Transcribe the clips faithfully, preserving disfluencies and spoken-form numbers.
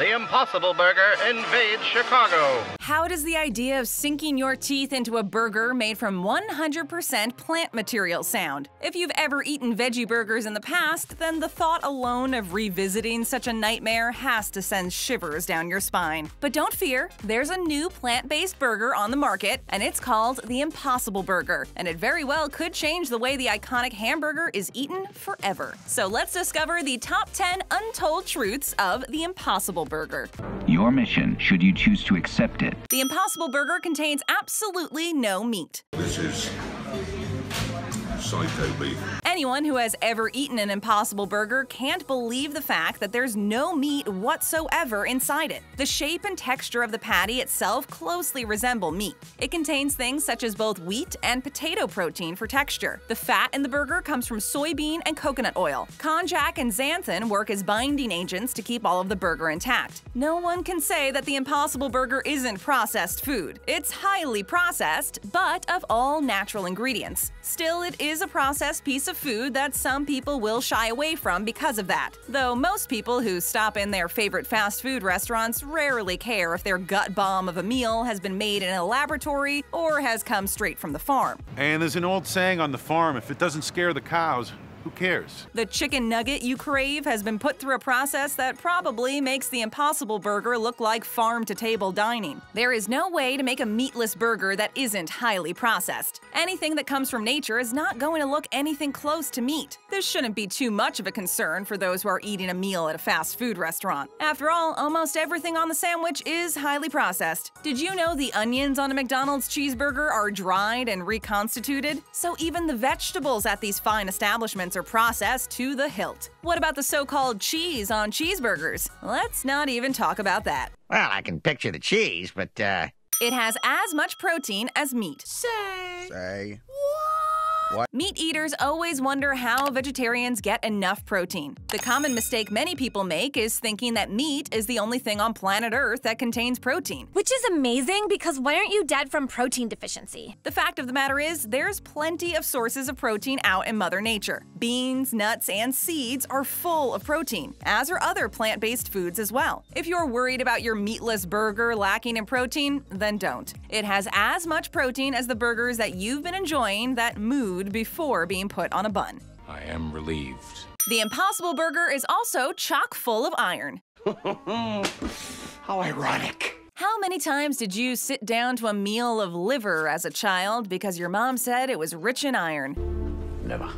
The Impossible Burger invades Chicago. How does the idea of sinking your teeth into a burger made from one hundred percent plant material sound? If you've ever eaten veggie burgers in the past, then the thought alone of revisiting such a nightmare has to send shivers down your spine. But don't fear, there's a new plant-based burger on the market, and it's called the Impossible Burger, and it very well could change the way the iconic hamburger is eaten forever. So let's discover the top ten untold truths of the Impossible Burger. Burger. Your mission, should you choose to accept it. The Impossible Burger contains absolutely no meat. This is psycho beef. Anyone who has ever eaten an Impossible Burger can't believe the fact that there's no meat whatsoever inside it. The shape and texture of the patty itself closely resemble meat. It contains things such as both wheat and potato protein for texture. The fat in the burger comes from soybean and coconut oil. Konjac and xanthan work as binding agents to keep all of the burger intact. No one can say that the Impossible Burger isn't processed food. It's highly processed, but of all natural ingredients. Still, it is a processed piece of food that some people will shy away from because of that, though most people who stop in their favorite fast food restaurants rarely care if their gut bomb of a meal has been made in a laboratory or has come straight from the farm. And there's an old saying on the farm, if it doesn't scare the cows, who cares? The chicken nugget you crave has been put through a process that probably makes the Impossible Burger look like farm-to-table dining. There is no way to make a meatless burger that isn't highly processed. Anything that comes from nature is not going to look anything close to meat. This shouldn't be too much of a concern for those who are eating a meal at a fast food restaurant. After all, almost everything on the sandwich is highly processed. Did you know the onions on a McDonald's cheeseburger are dried and reconstituted? So even the vegetables at these fine establishments are processed to the hilt. What about the so-called cheese on cheeseburgers? Let's not even talk about that. Well, I can picture the cheese, but, uh... it has as much protein as meat. Say... Say... What? Meat eaters always wonder how vegetarians get enough protein. The common mistake many people make is thinking that meat is the only thing on planet Earth that contains protein. Which is amazing, because why aren't you dead from protein deficiency? The fact of the matter is, there's plenty of sources of protein out in Mother Nature. Beans, nuts, and seeds are full of protein, as are other plant-based foods as well. If you're worried about your meatless burger lacking in protein, then don't. It has as much protein as the burgers that you've been enjoying that move before being put on a bun. I am relieved. The Impossible Burger is also chock full of iron. How ironic. How many times did you sit down to a meal of liver as a child because your mom said it was rich in iron? Never.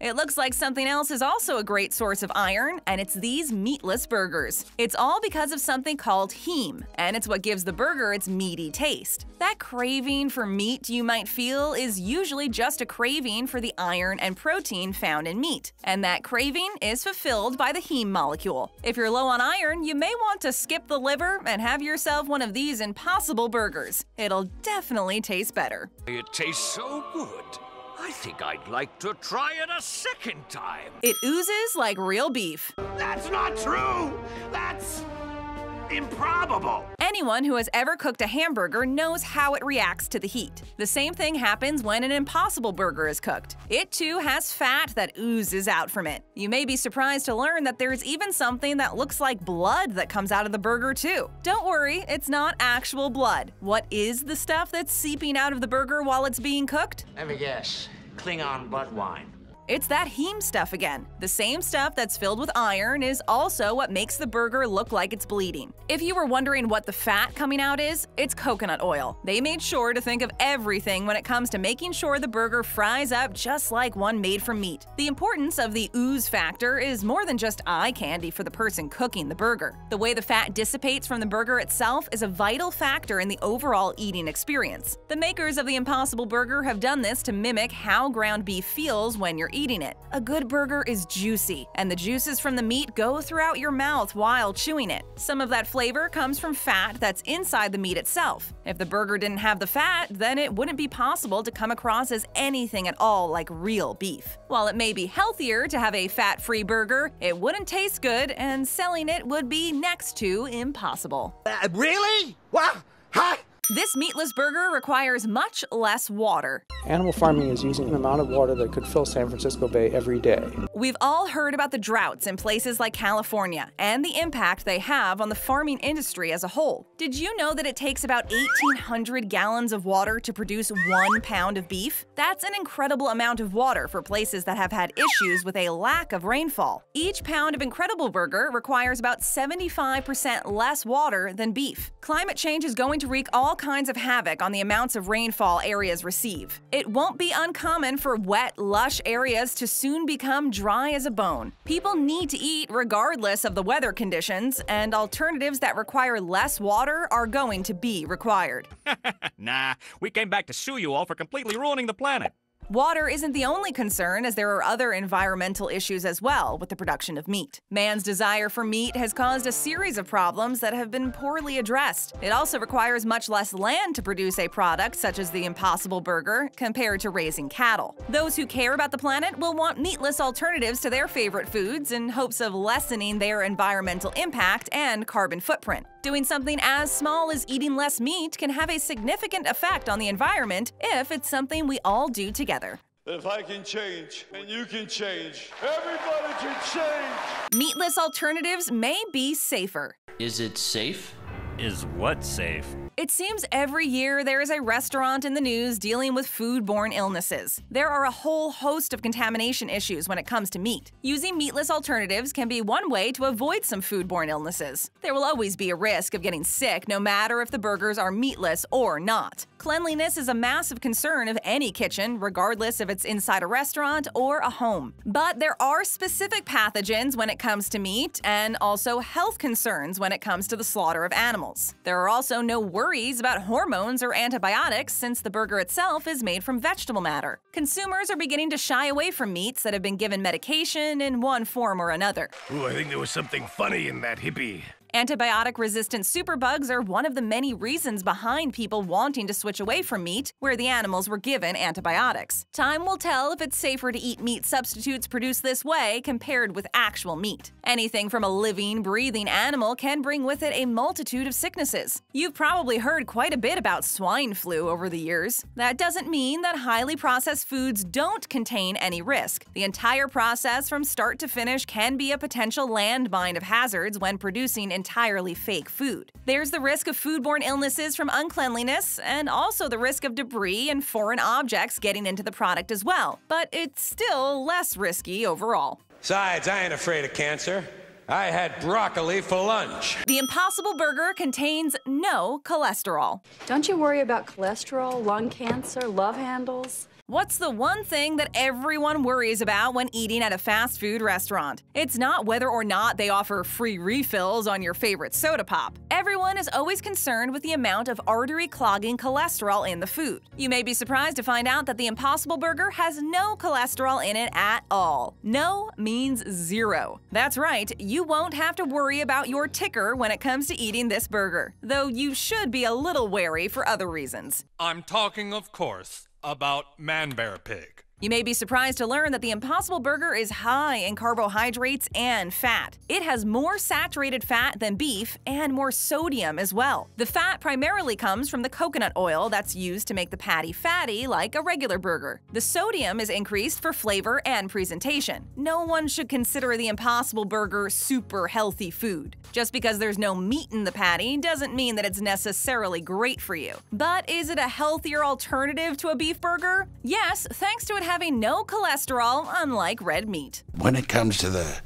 It looks like something else is also a great source of iron, and it's these meatless burgers. It's all because of something called heme, and it's what gives the burger its meaty taste. That craving for meat you might feel is usually just a craving for the iron and protein found in meat, and that craving is fulfilled by the heme molecule. If you're low on iron, you may want to skip the liver and have yourself one of these Impossible Burgers. It'll definitely taste better. It tastes so good. I think I'd like to try it a second time. It oozes like real beef. That's not true! That's improbable! Anyone who has ever cooked a hamburger knows how it reacts to the heat. The same thing happens when an Impossible Burger is cooked. It too has fat that oozes out from it. You may be surprised to learn that there's even something that looks like blood that comes out of the burger too. Don't worry, it's not actual blood. What is the stuff that's seeping out of the burger while it's being cooked? Let me guess. Klingon blood wine. It's that heme stuff again. The same stuff that's filled with iron is also what makes the burger look like it's bleeding. If you were wondering what the fat coming out is, it's coconut oil. They made sure to think of everything when it comes to making sure the burger fries up just like one made from meat. The importance of the ooze factor is more than just eye candy for the person cooking the burger. The way the fat dissipates from the burger itself is a vital factor in the overall eating experience. The makers of the Impossible Burger have done this to mimic how ground beef feels when you're eating. eating it. A good burger is juicy, and the juices from the meat go throughout your mouth while chewing it. Some of that flavor comes from fat that's inside the meat itself. If the burger didn't have the fat, then it wouldn't be possible to come across as anything at all like real beef. While it may be healthier to have a fat-free burger, it wouldn't taste good, and selling it would be next to impossible. Uh, really? What? Huh? This meatless burger requires much less water. Animal farming is using an amount of water that could fill San Francisco Bay every day. We've all heard about the droughts in places like California and the impact they have on the farming industry as a whole. Did you know that it takes about eighteen hundred gallons of water to produce one pound of beef? That's an incredible amount of water for places that have had issues with a lack of rainfall. Each pound of Incredible Burger requires about seventy-five percent less water than beef. Climate change is going to wreak all kinds of havoc on the amounts of rainfall areas receive. It won't be uncommon for wet, lush areas to soon become dry as a bone. People need to eat regardless of the weather conditions, and alternatives that require less water are going to be required. Nah, we came back to sue you all for completely ruining the planet. Water isn't the only concern, as there are other environmental issues as well with the production of meat. Man's desire for meat has caused a series of problems that have been poorly addressed. It also requires much less land to produce a product such as the Impossible Burger compared to raising cattle. Those who care about the planet will want meatless alternatives to their favorite foods in hopes of lessening their environmental impact and carbon footprint. Doing something as small as eating less meat can have a significant effect on the environment if it's something we all do together. If I can change, and you can change, everybody can change! Meatless alternatives may be safer. Is it safe? Is what safe? It seems every year there is a restaurant in the news dealing with foodborne illnesses. There are a whole host of contamination issues when it comes to meat. Using meatless alternatives can be one way to avoid some foodborne illnesses. There will always be a risk of getting sick no matter if the burgers are meatless or not. Cleanliness is a massive concern of any kitchen, regardless if it's inside a restaurant or a home. But there are specific pathogens when it comes to meat, and also health concerns when it comes to the slaughter of animals. There are also no worries about hormones or antibiotics, since the burger itself is made from vegetable matter. Consumers are beginning to shy away from meats that have been given medication in one form or another. Ooh, I think there was something funny in that hippie. Antibiotic-resistant superbugs are one of the many reasons behind people wanting to switch away from meat where the animals were given antibiotics. Time will tell if it's safer to eat meat substitutes produced this way compared with actual meat. Anything from a living, breathing animal can bring with it a multitude of sicknesses. You've probably heard quite a bit about swine flu over the years. That doesn't mean that highly processed foods don't contain any risk. The entire process from start to finish can be a potential landmine of hazards when producing entirely fake food. There's the risk of foodborne illnesses from uncleanliness, and also the risk of debris and foreign objects getting into the product as well, but it's still less risky overall. Besides, I ain't afraid of cancer. I had broccoli for lunch. The Impossible Burger contains no cholesterol. Don't you worry about cholesterol, lung cancer, love handles? What's the one thing that everyone worries about when eating at a fast food restaurant? It's not whether or not they offer free refills on your favorite soda pop. Everyone is always concerned with the amount of artery-clogging cholesterol in the food. You may be surprised to find out that the Impossible Burger has no cholesterol in it at all. No means zero. That's right, you won't have to worry about your ticker when it comes to eating this burger, though you should be a little wary for other reasons. I'm talking, of course, about man bear pig. You may be surprised to learn that the Impossible Burger is high in carbohydrates and fat. It has more saturated fat than beef and more sodium as well. The fat primarily comes from the coconut oil that's used to make the patty fatty like a regular burger. The sodium is increased for flavor and presentation. No one should consider the Impossible Burger super healthy food. Just because there's no meat in the patty doesn't mean that it's necessarily great for you. But is it a healthier alternative to a beef burger? Yes, thanks to it having no cholesterol, unlike red meat. When it comes to the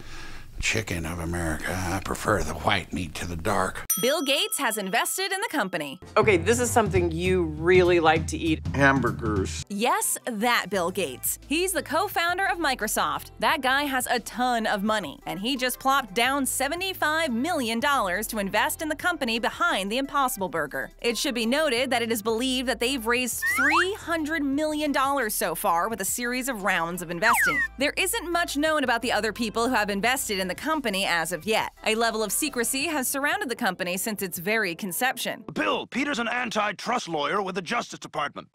chicken of America, I prefer the white meat to the dark. Bill Gates has invested in the company. Okay, this is something you really like to eat. Hamburgers. Yes, that Bill Gates. He's the co-founder of Microsoft. That guy has a ton of money, and he just plopped down seventy-five million dollars to invest in the company behind the Impossible Burger. It should be noted that it is believed that they've raised three hundred million dollars so far with a series of rounds of investing. There isn't much known about the other people who have invested in the company as of yet. A level of secrecy has surrounded the company since its very conception. Bill, Peter's an antitrust lawyer with the Justice Department.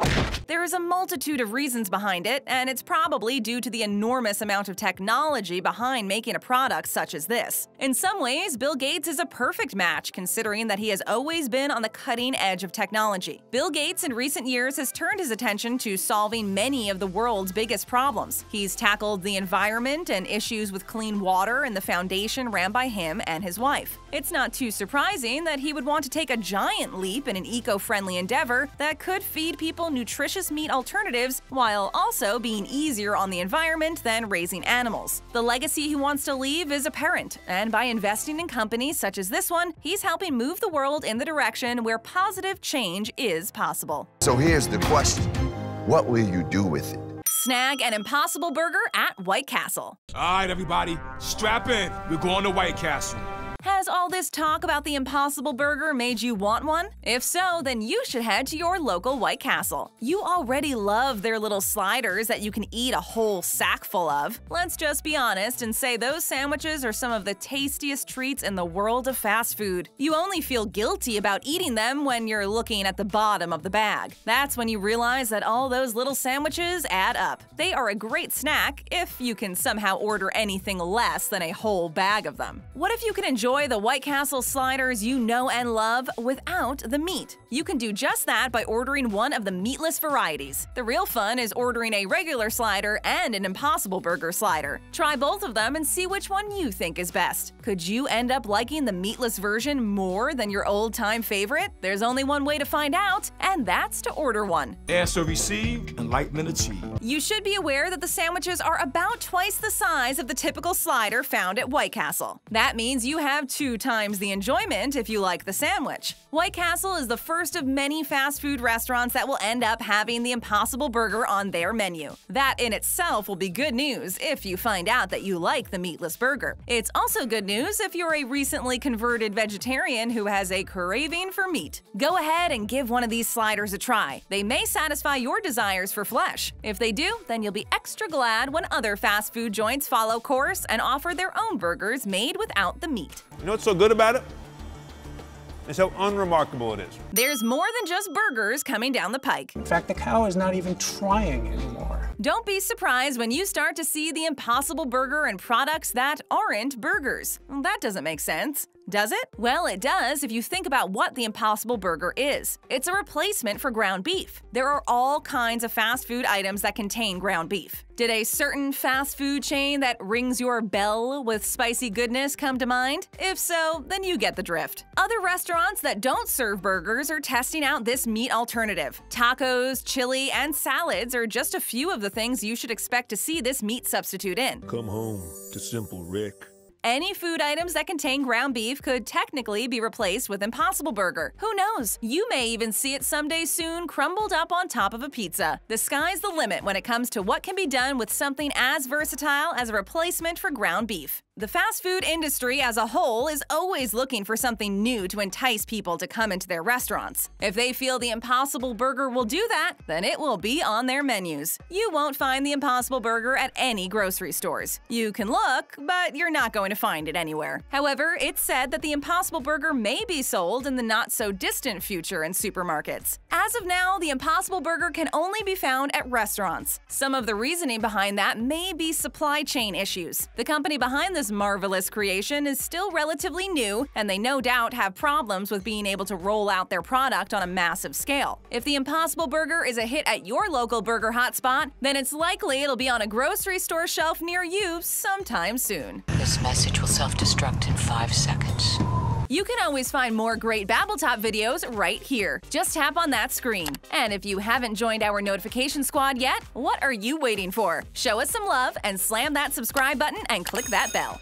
There is a multitude of reasons behind it, and it's probably due to the enormous amount of technology behind making a product such as this. In some ways, Bill Gates is a perfect match, considering that he has always been on the cutting edge of technology. Bill Gates in recent years has turned his attention to solving many of the world's biggest problems. He's tackled the environment and issues with clean water and the foundation ran by him and his wife. It's not too surprising that he would want to take a giant leap in an eco-friendly endeavor that could feed people nutritious meat alternatives while also being easier on the environment than raising animals. The legacy he wants to leave is apparent, and by investing in companies such as this one, he's helping move the world in the direction where positive change is possible. So here's the question: what will you do with it? Snag an Impossible Burger at White Castle. All right, everybody, strap in. We're going to White Castle. Has all this talk about the Impossible Burger made you want one? If so, then you should head to your local White Castle. You already love their little sliders that you can eat a whole sack full of. Let's just be honest and say those sandwiches are some of the tastiest treats in the world of fast food. You only feel guilty about eating them when you're looking at the bottom of the bag. That's when you realize that all those little sandwiches add up. They are a great snack if you can somehow order anything less than a whole bag of them. What if you could enjoy the White Castle sliders you know and love without the meat? You can do just that by ordering one of the meatless varieties. The real fun is ordering a regular slider and an Impossible Burger slider. Try both of them and see which one you think is best. Could you end up liking the meatless version more than your old-time favorite? There's only one way to find out, and that's to order one. Answer received, enlightenment achieved. You should be aware that the sandwiches are about twice the size of the typical slider found at White Castle. That means you have two times the enjoyment if you like the sandwich. White Castle is the first of many fast food restaurants that will end up having the Impossible Burger on their menu. That in itself will be good news if you find out that you like the meatless burger. It's also good news if you're a recently converted vegetarian who has a craving for meat. Go ahead and give one of these sliders a try. They may satisfy your desires for flesh. If they do, then you'll be extra glad when other fast food joints follow course and offer their own burgers made without the meat. You know what's so good about it? It's how unremarkable it is. There's more than just burgers coming down the pike. In fact, the cow is not even trying anymore. Don't be surprised when you start to see the Impossible Burger in products that aren't burgers. Well, that doesn't make sense. Does it? Well, it does if you think about what the Impossible Burger is. It's a replacement for ground beef. There are all kinds of fast food items that contain ground beef. Did a certain fast food chain that rings your bell with spicy goodness come to mind? If so, then you get the drift. Other restaurants that don't serve burgers are testing out this meat alternative. Tacos, chili, and salads are just a few of the things you should expect to see this meat substitute in. Come home to Simple Rick. Any food items that contain ground beef could technically be replaced with Impossible Burger. Who knows? You may even see it someday soon crumbled up on top of a pizza. The sky's the limit when it comes to what can be done with something as versatile as a replacement for ground beef. The fast food industry as a whole is always looking for something new to entice people to come into their restaurants. If they feel the Impossible Burger will do that, then it will be on their menus. You won't find the Impossible Burger at any grocery stores. You can look, but you're not going to find it anywhere. However, it's said that the Impossible Burger may be sold in the not-so-distant future in supermarkets. As of now, the Impossible Burger can only be found at restaurants. Some of the reasoning behind that may be supply chain issues. The company behind this marvelous creation is still relatively new, and they no doubt have problems with being able to roll out their product on a massive scale. If the Impossible Burger is a hit at your local burger hotspot, then it's likely it'll be on a grocery store shelf near you sometime soon. This message will self-destruct in five seconds. You can always find more great BabbleTop videos right here. Just tap on that screen. And if you haven't joined our notification squad yet, what are you waiting for? Show us some love and slam that subscribe button and click that bell.